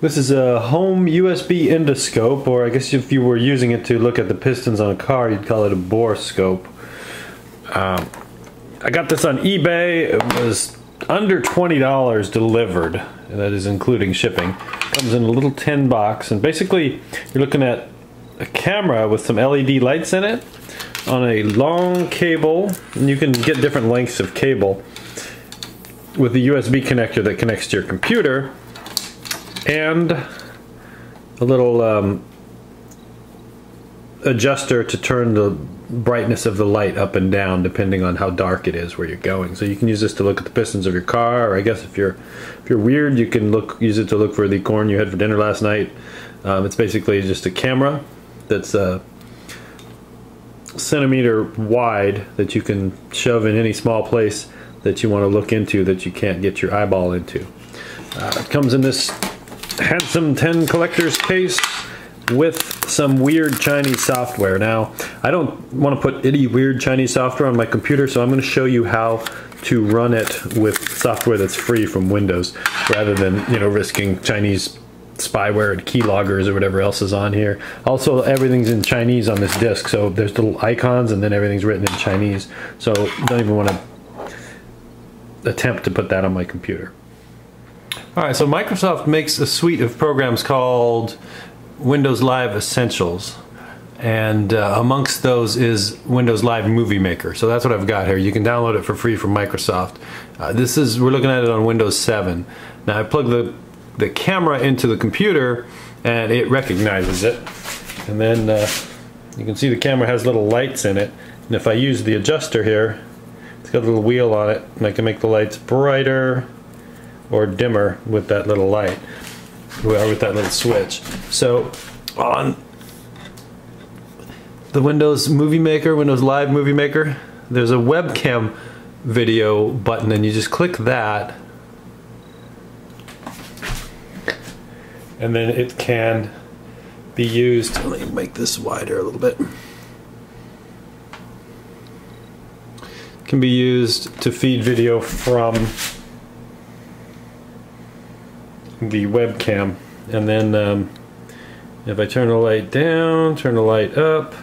This is a home USB endoscope, or I guess if you were using it to look at the pistons on a car, you'd call it a borescope. I got this on eBay. It was under $20 delivered, and that is including shipping. Comes in a little tin box, and basically you're looking at a camera with some LED lights in it on a long cable, and you can get different lengths of cable with the USB connector that connects to your computer, and a little adjuster to turn the brightness of the light up and down depending on how dark it is where you're going. So you can use this to look at the pistons of your car, or I guess if you're weird, you can use it to look for the corn you had for dinner last night. It's basically just a camera that's a centimeter wide that you can shove in any small place that you want to look into that you can't get your eyeball into. It comes in this handsome tin collector's case with some weird Chinese software. Now, I don't want to put any weird Chinese software on my computer, so I'm going to show you how to run it with software that's free from Windows, rather than, you know, risking Chinese spyware and keyloggers or whatever else is on here. Also, everything's in Chinese on this disk, so there's little icons and then everything's written in Chinese. So don't even want to attempt to put that on my computer. Alright, so Microsoft makes a suite of programs called Windows Live Essentials, and amongst those is Windows Live Movie Maker. So that's what I've got here. You can download it for free from Microsoft. This is, we're looking at it on Windows 7. Now I plug the camera into the computer and it recognizes it, and then you can see the camera has little lights in it, and if I use the adjuster here, it's got a little wheel on it, and I can make the lights brighter or dimmer with that little light, or with that little switch. So on the Windows Movie Maker, Windows Live Movie Maker, there's a webcam video button, and you just click that, and then it can be used. Let me make this wider a little bit. Can be used to feed video from the webcam, and then if I turn the light down, turn the light up,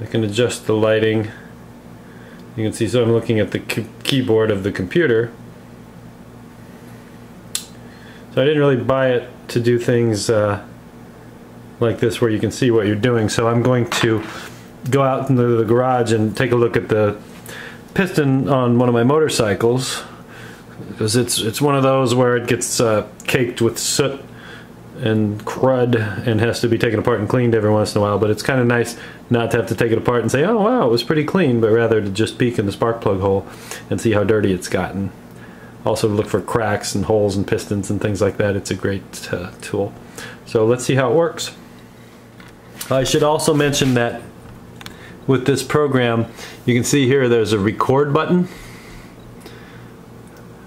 I can adjust the lighting. You can see, so I'm looking at the keyboard of the computer. So I didn't really buy it to do things like this where you can see what you're doing, so I'm going to go out into the garage and take a look at the piston on one of my motorcycles, because it's one of those where it gets caked with soot and crud and has to be taken apart and cleaned every once in a while. But it's kind of nice not to have to take it apart and say, oh wow, it was pretty clean, but rather to just peek in the spark plug hole and see how dirty it's gotten. Also look for cracks and holes and pistons and things like that. It's a great tool. So let's see how it works. I should also mention that with this program, you can see here there's a record button,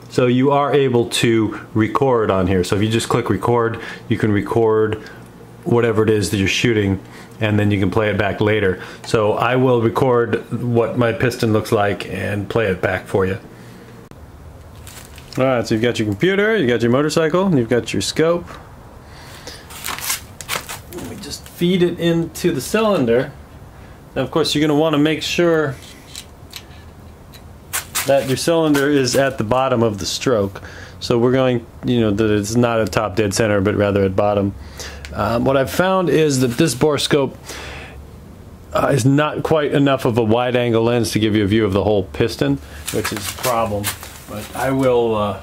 so you are able to record on here. So if you just click record, you can record whatever it is that you're shooting, and then you can play it back later. So I will record what my piston looks like and play it back for you. Alright, so you've got your computer, you've got your motorcycle, and you've got your scope. Let me just feed it into the cylinder. Now, of course, you're going to want to make sure that your cylinder is at the bottom of the stroke. So we're going, you know, that it's not at top dead center, but rather at bottom. What I've found is that this borescope is not quite enough of a wide angle lens to give you a view of the whole piston, which is a problem. But I will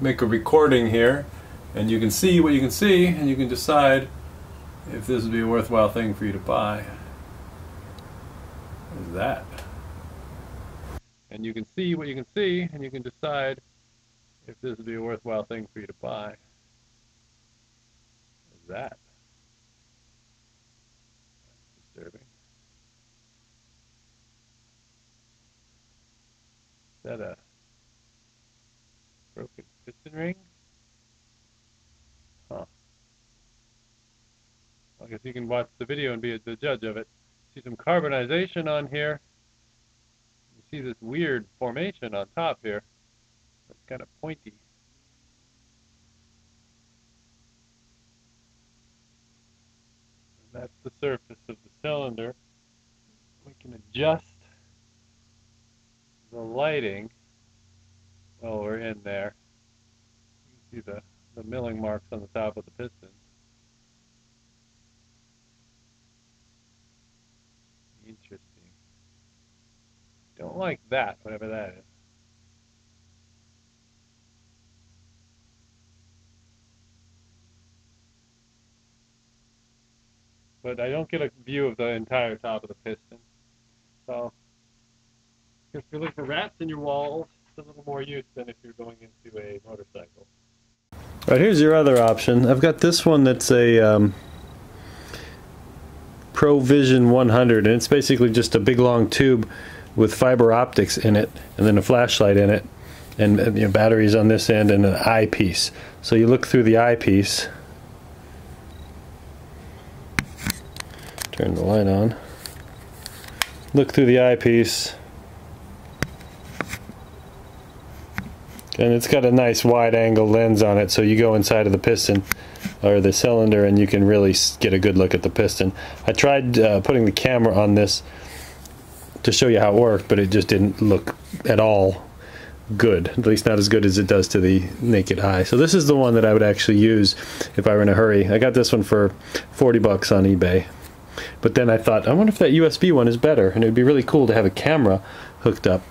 make a recording here, and you can see what you can see, and you can decide if this would be a worthwhile thing for you to buy. That. And you can see what you can see, and you can decide if this would be a worthwhile thing for you to buy. That. That's disturbing. Is that a broken piston ring? Huh. I guess you can watch the video and be the judge of it. See some carbonization on here. You see this weird formation on top here. That's kind of pointy. That's the surface of the cylinder. We can adjust the lighting while we're in there. You can see the milling marks on the top of the piston. Interesting. Don't like that, whatever that is. But I don't get a view of the entire top of the piston. So if you're looking for rats in your walls, it's a little more use than if you're going into a motorcycle. All right, here's your other option. I've got this one that's a Pro Vision 100, and it's basically just a big long tube with fiber optics in it, and then a flashlight in it, and you know, batteries on this end, and an eyepiece. So you look through the eyepiece. Turn the light on. Look through the eyepiece, and it's got a nice wide-angle lens on it, so you go inside of the piston or the cylinder, and you can really get a good look at the piston. I tried putting the camera on this to show you how it worked, but it just didn't look at all good. At least not as good as it does to the naked eye. So this is the one that I would actually use if I were in a hurry. I got this one for 40 bucks on eBay. But then I thought, I wonder if that USB one is better, and it would be really cool to have a camera hooked up.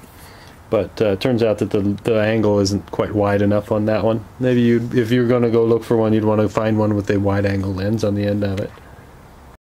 But it turns out that the angle isn't quite wide enough on that one. Maybe if you're going to go look for one, you'd want to find one with a wide-angle lens on the end of it.